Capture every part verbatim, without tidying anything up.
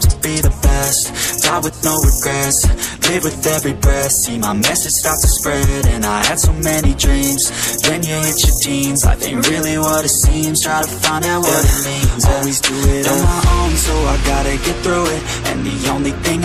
to be the best, die with no regrets. Live with every breath, see my message start to spread. And I had so many dreams, then you hit your teens. Life ain't really what it seems, try to find out what it means. Always do it on my own, so I gotta get through it. And the only thing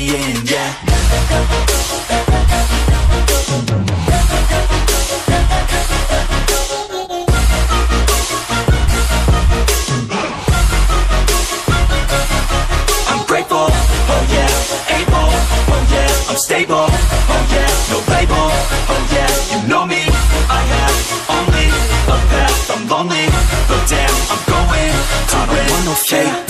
in, yeah. I'm grateful, oh yeah, able, oh yeah, I'm stable, oh yeah, no label, oh yeah, you know me, I have only a path, I'm lonely, but damn, I'm I don't want no fake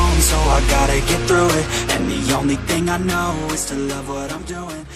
own, so I gotta get through it. And the only thing I know is to love what I'm doing.